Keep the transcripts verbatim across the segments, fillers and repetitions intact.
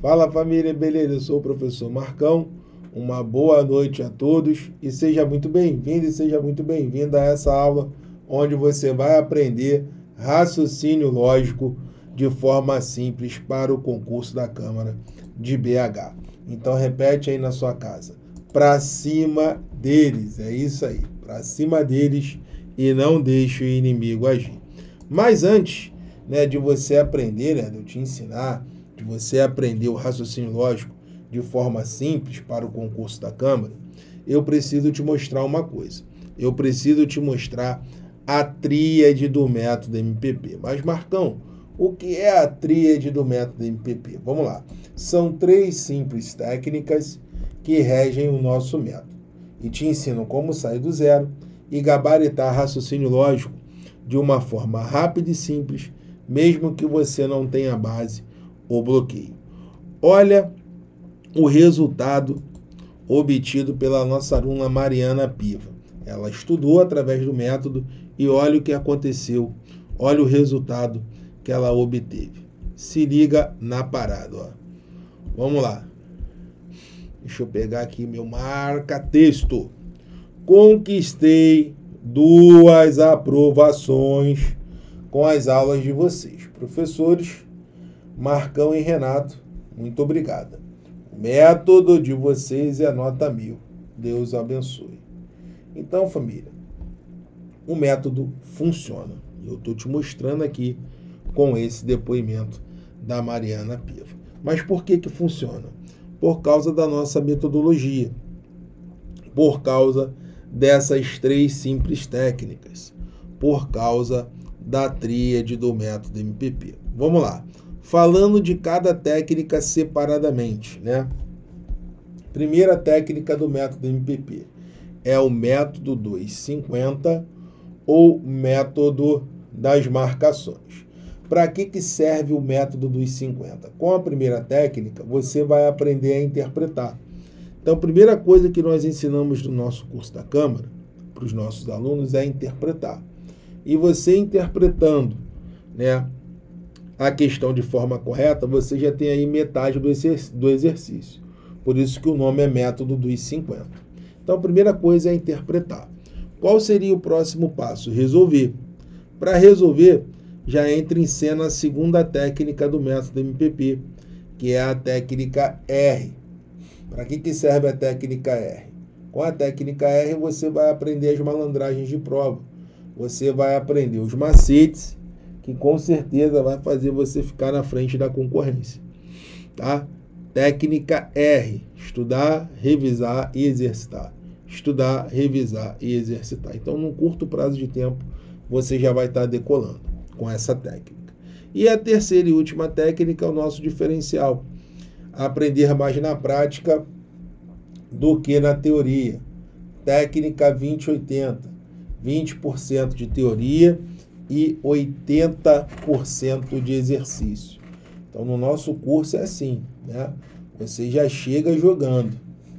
Fala família, beleza? Eu sou o professor Marcão, uma boa noite a todos e seja muito bem-vindo e seja muito bem-vinda a essa aula onde você vai aprender raciocínio lógico de forma simples para o concurso da Câmara de B H. Então repete aí na sua casa, pra cima deles, é isso aí, pra cima deles e não deixe o inimigo agir. Mas antes, né, de você aprender, né, de eu te ensinar, de você aprender o raciocínio lógico de forma simples para o concurso da Câmara, eu preciso te mostrar uma coisa. Eu preciso te mostrar a tríade do método M P P. Mas, Marcão, o que é a tríade do método M P P? Vamos lá. São três simples técnicas que regem o nosso método e te ensinam como sair do zero e gabaritar raciocínio lógico de uma forma rápida e simples, mesmo que você não tenha base ou bloqueio. Olha o resultado obtido pela nossa aluna Mariana Piva. Ela estudou através do método e olha o que aconteceu, olha o resultado que ela obteve. Se liga na parada, ó. Vamos lá. Deixa eu pegar aqui meu marca-texto. Conquistei duas aprovações com as aulas de vocês, professores Marcão e Renato, muito obrigada. O método de vocês é nota mil. Deus abençoe. Então, família, o método funciona. Eu estou te mostrando aqui com esse depoimento da Mariana Piva. Mas por que que funciona? Por causa da nossa metodologia. Por causa dessas três simples técnicas. Por causa da tríade do método M P P. Vamos lá. Falando de cada técnica separadamente, né? Primeira técnica do método M P P é o método dois cinquenta ou método das marcações. Para que que serve o método dois cinquenta? Com a primeira técnica, você vai aprender a interpretar. Então, a primeira coisa que nós ensinamos no nosso curso da Câmara, para os nossos alunos, é interpretar. E você interpretando, né, a questão de forma correta, você já tem aí metade do exercício. Por isso que o nome é método dos cinquenta. Então, a primeira coisa é interpretar. Qual seria o próximo passo? Resolver. Para resolver, já entra em cena a segunda técnica do método M P P, que é a técnica R. Para que que serve a técnica R? Com a técnica R, você vai aprender as malandragens de prova. Você vai aprender os macetes, que com certeza vai fazer você ficar na frente da concorrência, tá? Técnica R, estudar, revisar e exercitar. Estudar, revisar e exercitar. Então, num curto prazo de tempo, você já vai estar decolando com essa técnica. E a terceira e última técnica é o nosso diferencial. Aprender mais na prática do que na teoria. Técnica vinte oitenta. vinte por cento de teoria e oitenta por cento de exercício. Então, no nosso curso é assim, né? Você já chega jogando.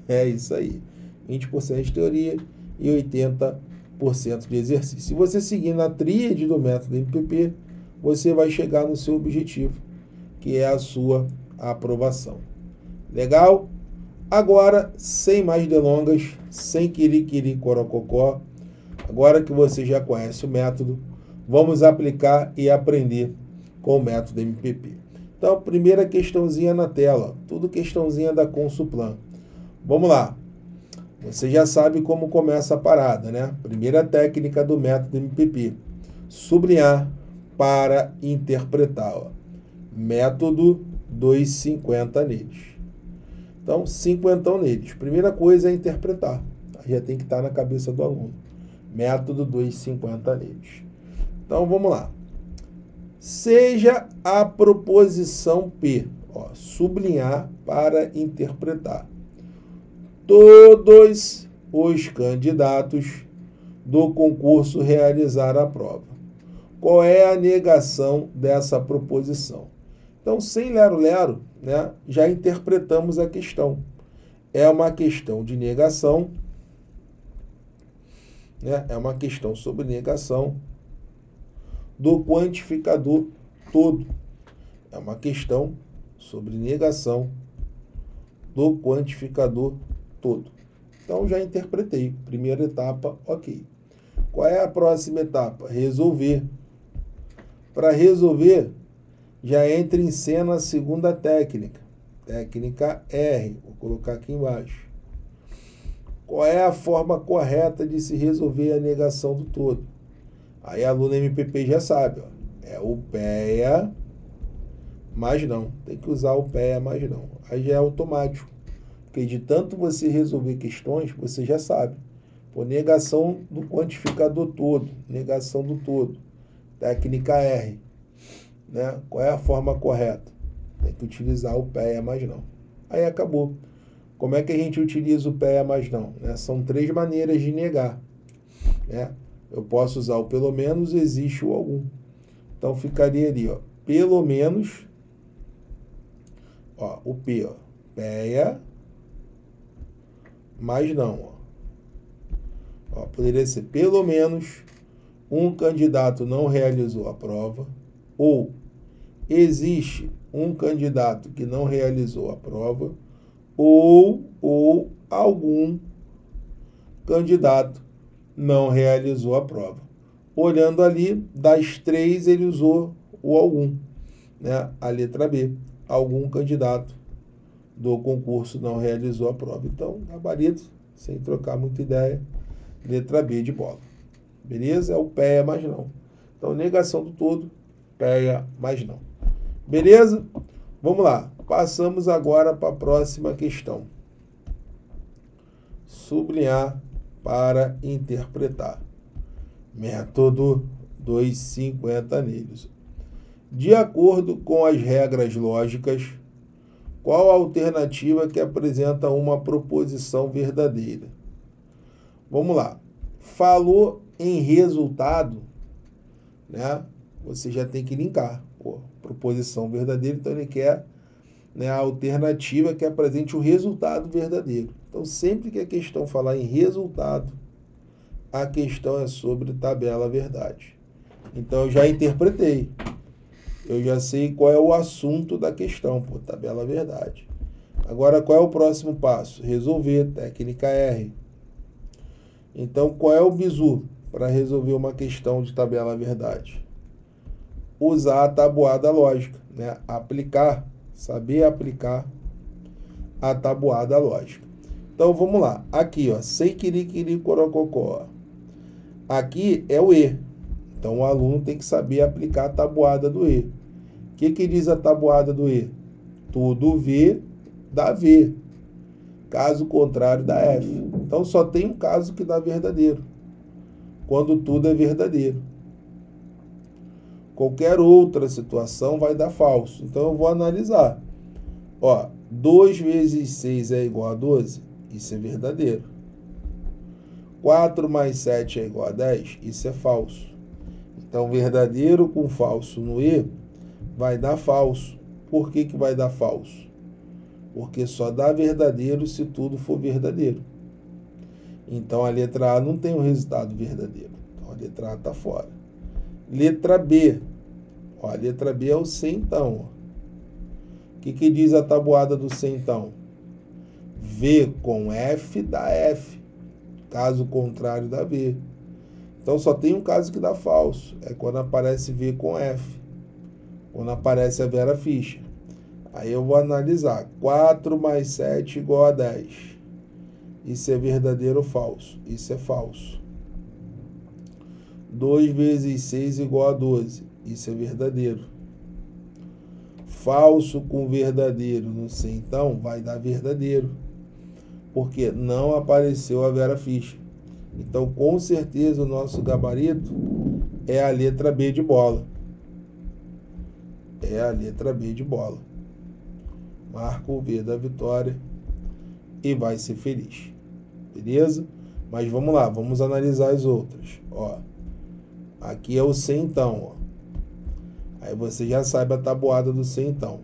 É isso aí. vinte por cento de teoria e oitenta por cento de exercício. Se você seguir na tríade do método M P P, você vai chegar no seu objetivo, que é a sua aprovação. Legal? Agora, sem mais delongas, sem quiriquiri corococó, agora que você já conhece o método, vamos aplicar e aprender com o método M P P. Então, primeira questãozinha na tela, tudo questãozinha da Consuplan. Vamos lá. Você já sabe como começa a parada, né? Primeira técnica do método M P P. Sublinhar para interpretar. Ó. Método dois cinquenta neles. Então, cinquentão neles. Primeira coisa é interpretar. Já tem que estar na cabeça do aluno. Método dois cinquenta neles. Então, vamos lá. Seja a proposição P, ó, sublinhar para interpretar. Todos os candidatos do concurso realizaram a prova. Qual é a negação dessa proposição? Então, sem lero-lero, né, já interpretamos a questão. É uma questão de negação, né, é uma questão sobre negação do quantificador todo. É uma questão sobre negação do quantificador todo. Então, já interpretei. Primeira etapa, ok. Qual é a próxima etapa? Resolver. Para resolver, já entra em cena a segunda técnica. Técnica R. Vou colocar aqui embaixo. Qual é a forma correta de se resolver a negação do todo? Aí a aluna M P P já sabe. Ó, é o P E A, mas não. Tem que usar o P E A, mas não. Aí já é automático. Porque de tanto você resolver questões, você já sabe. Pô, negação do quantificador todo. Negação do todo. Técnica R. Né? Qual é a forma correta? Tem que utilizar o P E A, mas não. Aí acabou. Como é que a gente utiliza o P E A, mas não? Né? São três maneiras de negar. Né? Eu posso usar o pelo menos, existe o algum. Então ficaria ali, ó, pelo menos, ó, o P, ó, P E A, mas não. Ó. Ó, poderia ser pelo menos um candidato não realizou a prova, ou existe um candidato que não realizou a prova, ou, ou algum candidato não realizou a prova. Olhando ali, das três ele usou o algum, né? A letra B, algum candidato do concurso não realizou a prova. Então, gabarito, sem trocar muita ideia, letra B de bola. Beleza? É o P E A, mas não. Então, negação do todo, P E A, mas não. Beleza? Vamos lá. Passamos agora para a próxima questão. Sublinhar para interpretar. Método duzentos e cinquenta anelhos. De acordo com as regras lógicas, qual a alternativa que apresenta uma proposição verdadeira? Vamos lá. Falou em resultado, né? Você já tem que linkar. Pô, proposição verdadeira, então ele quer, né, a alternativa que apresente o resultado verdadeiro. Então, sempre que a questão falar em resultado, a questão é sobre tabela verdade. Então, eu já interpretei. Eu já sei qual é o assunto da questão, pô, tabela verdade. Agora, qual é o próximo passo? Resolver, técnica R. Então, qual é o bizu para resolver uma questão de tabela verdade? Usar a tabuada lógica, né? Aplicar, saber aplicar a tabuada lógica. Então, vamos lá. Aqui, ó, sei quiriquiri corococó. Aqui é o E. Então, o aluno tem que saber aplicar a tabuada do E. O que que diz a tabuada do E? Tudo V dá V. Caso contrário dá F. Então, só tem um caso que dá verdadeiro. Quando tudo é verdadeiro. Qualquer outra situação vai dar falso. Então, eu vou analisar. Ó, dois vezes seis é igual a doze? Isso é verdadeiro. quatro mais sete é igual a dez? Isso é falso. Então, verdadeiro com falso no E vai dar falso. Por que que vai dar falso? Porque só dá verdadeiro se tudo for verdadeiro. Então, a letra A não tem um resultado verdadeiro. Então, a letra A está fora. Letra B. Ó, a letra B é o centão. O que que diz a tabuada do centão? V com F dá F. Caso contrário dá V. Então só tem um caso que dá falso. É quando aparece V com F. Quando aparece a Vera Fischer. Aí eu vou analisar. quatro mais sete igual a dez. Isso é verdadeiro ou falso? Isso é falso. dois vezes seis igual a doze. Isso é verdadeiro. Falso com verdadeiro no centão vai dar verdadeiro. Porque não apareceu a Vera Fischer. Então, com certeza, o nosso gabarito é a letra B de bola. É a letra B de bola. Marca o V da vitória e vai ser feliz. Beleza? Mas vamos lá, vamos analisar as outras. Ó. Aqui é o centão, ó. Aí você já sabe a tabuada do centão.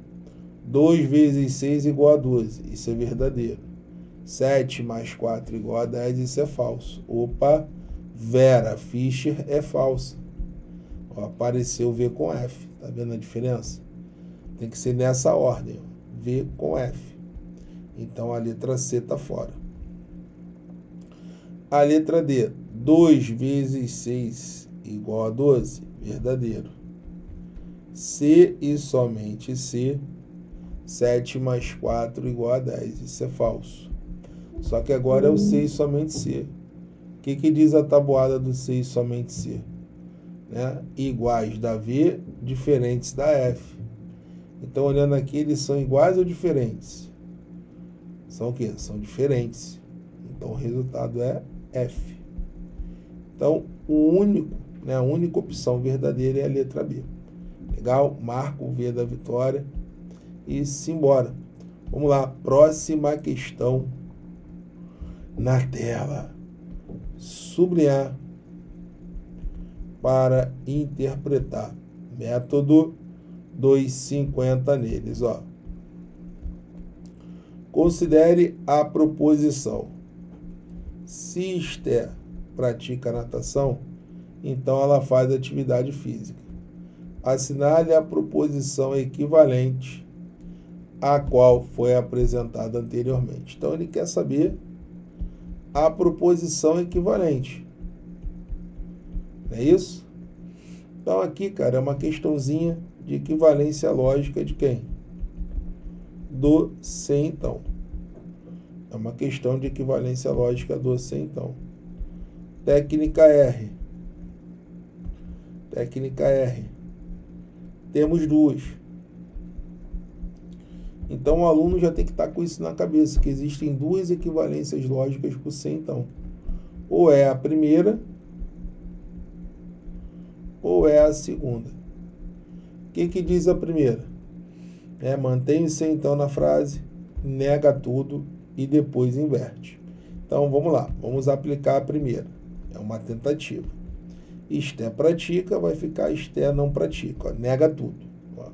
dois vezes seis igual a doze. Isso é verdadeiro. sete mais quatro igual a dez. Isso é falso. Opa, Vera Fischer é falsa. Ó, apareceu V com F. Tá vendo a diferença? Tem que ser nessa ordem, V com F. Então, a letra C está fora. A letra D, dois vezes seis igual a doze, verdadeiro. C e somente C, sete mais quatro igual a dez, isso é falso. Só que agora é o C e somente C. O que, que diz a tabuada do C e somente C? Né? Iguais da V, diferentes da F. Então, olhando aqui, eles são iguais ou diferentes? São o quê? São diferentes. Então, o resultado é F. Então, o único, né, a única opção verdadeira é a letra B. Legal? Marca o V da vitória e simbora. Vamos lá, próxima questão na tela. Sublinhar para interpretar. Método dois cinquenta neles, ó. Considere a proposição. Se Esther pratica natação, então ela faz atividade física. Assinale a proposição equivalente à qual foi apresentada anteriormente. Então, ele quer saber a proposição equivalente. Não é isso? Então, aqui, cara, é uma questãozinha de equivalência lógica de quem? Do C, então. É uma questão de equivalência lógica do C, então. Técnica R. Técnica R. Temos duas. Então, o aluno já tem que estar com isso na cabeça, que existem duas equivalências lógicas para o C, então. Ou é a primeira, ou é a segunda. O que, que diz a primeira? É, mantém o C, então, na frase, nega tudo e depois inverte. Então, vamos lá. Vamos aplicar a primeira. É uma tentativa. Esther pratica, vai ficar Esther não pratica. Ó, nega tudo. Ó.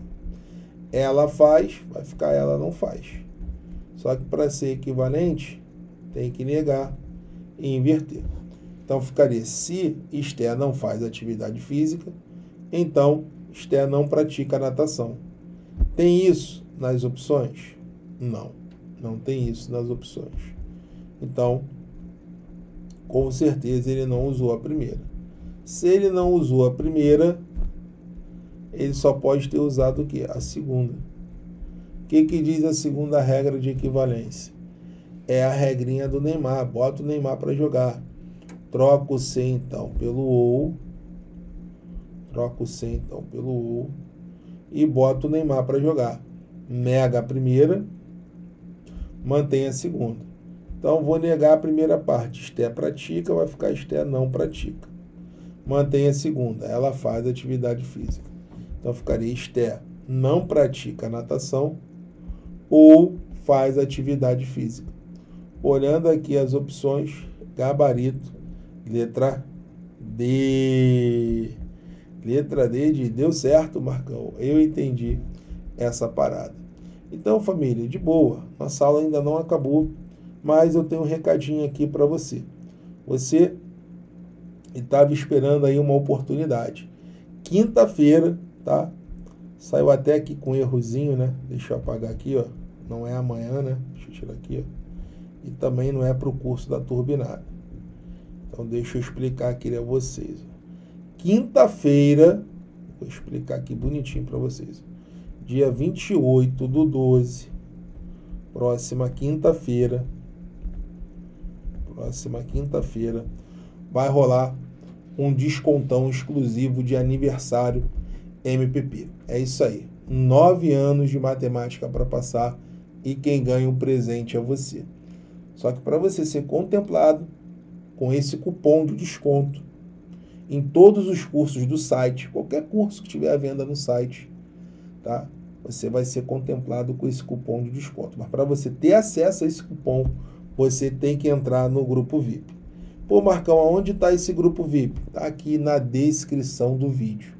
Ela faz, vai ficar ela não faz. Só que para ser equivalente, tem que negar e inverter. Então, ficaria se Esther não faz atividade física, então Esther não pratica natação. Tem isso nas opções? Não. Não tem isso nas opções. Então, com certeza ele não usou a primeira. Se ele não usou a primeira, ele só pode ter usado o quê? A segunda. O que, que diz a segunda regra de equivalência? É a regrinha do Neymar. Bota o Neymar para jogar. Troca o C, então, pelo ou. Troca o C, então, pelo ou. E bota o Neymar para jogar. Nega a primeira. Mantém a segunda. Então, vou negar a primeira parte. Esther pratica, vai ficar Esther não pratica. Mantém a segunda. Ela faz atividade física. Então, ficaria Esther não pratica natação ou faz atividade física. Olhando aqui as opções, gabarito, letra D. Letra D de deu certo, Marcão. Eu entendi essa parada. Então, família, de boa, nossa aula ainda não acabou, mas eu tenho um recadinho aqui para você. Você estava esperando aí uma oportunidade. Quinta-feira, tá? Saiu até aqui com um errozinho, né? Deixa eu apagar aqui, ó. Não é amanhã, né? Deixa eu tirar aqui, ó. E também não é para o curso da Turbinada. Então, deixa eu explicar aqui a vocês. Quinta-feira, vou explicar aqui bonitinho para vocês. Dia vinte e oito do doze, próxima quinta-feira, próxima quinta-feira, vai rolar um descontão exclusivo de aniversário M P P. É isso aí, nove anos de matemática para passar e quem ganha o presente é você. Só que para você ser contemplado com esse cupom de desconto, em todos os cursos do site, qualquer curso que tiver à venda no site, tá? Você vai ser contemplado com esse cupom de desconto. Mas para você ter acesso a esse cupom, você tem que entrar no grupo V I P. Pô, Marcão, aonde está esse grupo V I P? Está aqui na descrição do vídeo.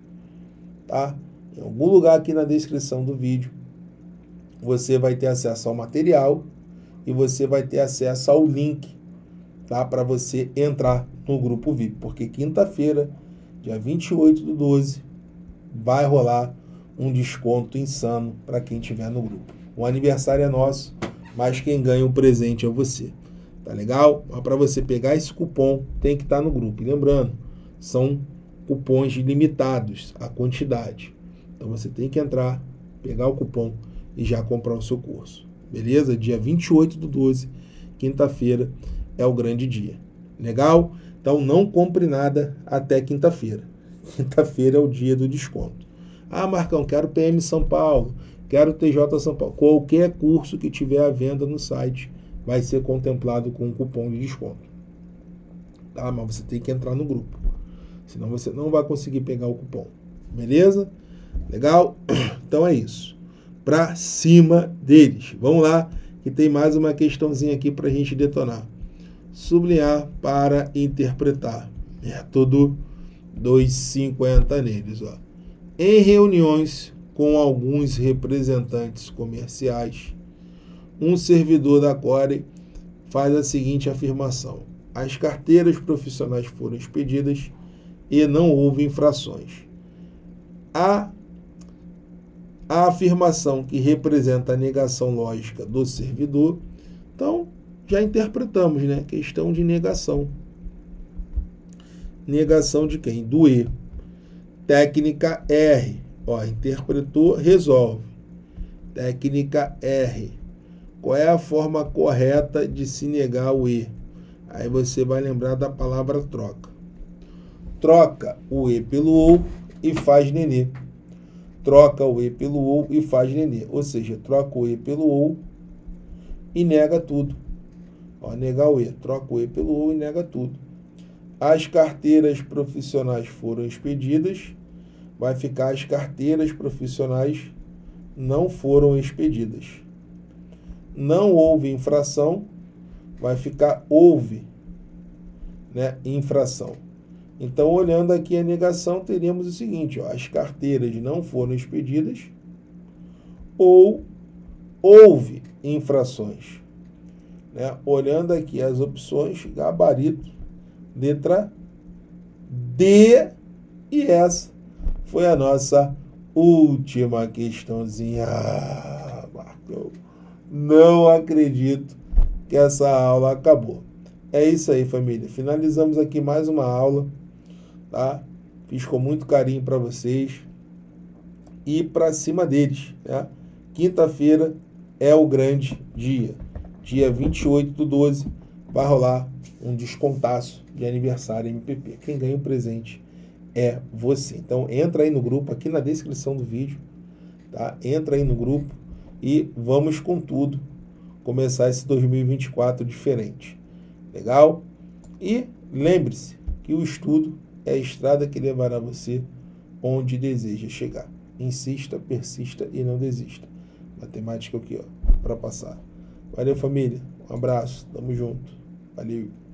Tá? Em algum lugar aqui na descrição do vídeo, você vai ter acesso ao material e você vai ter acesso ao link, tá? Para você entrar no grupo V I P. Porque quinta-feira, dia vinte e oito do doze, vai rolar um desconto insano para quem estiver no grupo. O aniversário é nosso, mas quem ganha o presente é você. Tá legal? Para você pegar esse cupom, tem que estar no grupo. E lembrando, são cupons limitados, a quantidade. Então você tem que entrar, pegar o cupom e já comprar o seu curso. Beleza? Dia vinte e oito do doze, quinta-feira, é o grande dia. Legal? Então não compre nada até quinta-feira. Quinta-feira é o dia do desconto. Ah, Marcão, quero P M São Paulo, quero T J São Paulo. Qualquer curso que tiver à venda no site vai ser contemplado com um cupom de desconto. Tá? Mas você tem que entrar no grupo. Senão você não vai conseguir pegar o cupom. Beleza? Legal? Então é isso. Pra cima deles. Vamos lá, que tem mais uma questãozinha aqui pra gente detonar. Sublinhar para interpretar. Método dois cinquenta neles. Ó. Em reuniões com alguns representantes comerciais, um servidor da Core faz a seguinte afirmação: as carteiras profissionais foram expedidas e não houve infrações. A, a afirmação que representa a negação lógica do servidor, então já interpretamos, né? Questão de negação. Negação de quem? Do E. Técnica R. Ó, interpretou, resolve. Técnica R. Qual é a forma correta de se negar o E? Aí você vai lembrar da palavra troca. Troca o E pelo OU e faz nenê. Troca o E pelo OU e faz nenê. Ou seja, troca o E pelo OU e nega tudo. Ó, negar o E. Troca o E pelo OU e nega tudo. As carteiras profissionais foram expedidas. Vai ficar as carteiras profissionais não foram expedidas. Não houve infração, vai ficar houve, né, infração. Então, olhando aqui a negação, teríamos o seguinte, ó, as carteiras não foram expedidas ou houve infrações. Né? Olhando aqui as opções, gabarito, letra D, e essa foi a nossa última questãozinha. Ah, Marcão. Não acredito que essa aula acabou. É isso aí, família. Finalizamos aqui mais uma aula, tá? Fiz com muito carinho para vocês. E para cima deles, né? Quinta-feira é o grande dia. Dia vinte e oito do doze vai rolar um descontaço de aniversário M P P. Quem ganha o presente é você. Então entra aí no grupo, aqui na descrição do vídeo, tá? Entra aí no grupo. E vamos com tudo começar esse dois mil e vinte e quatro diferente. Legal? E lembre-se que o estudo é a estrada que levará você onde deseja chegar. Insista, persista e não desista. Matemática aqui, ó, para passar. Valeu, família. Um abraço. Tamo junto. Valeu.